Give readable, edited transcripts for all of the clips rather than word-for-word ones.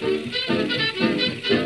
He came along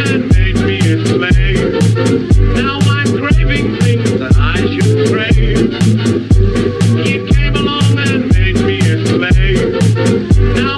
and made me a slave. Now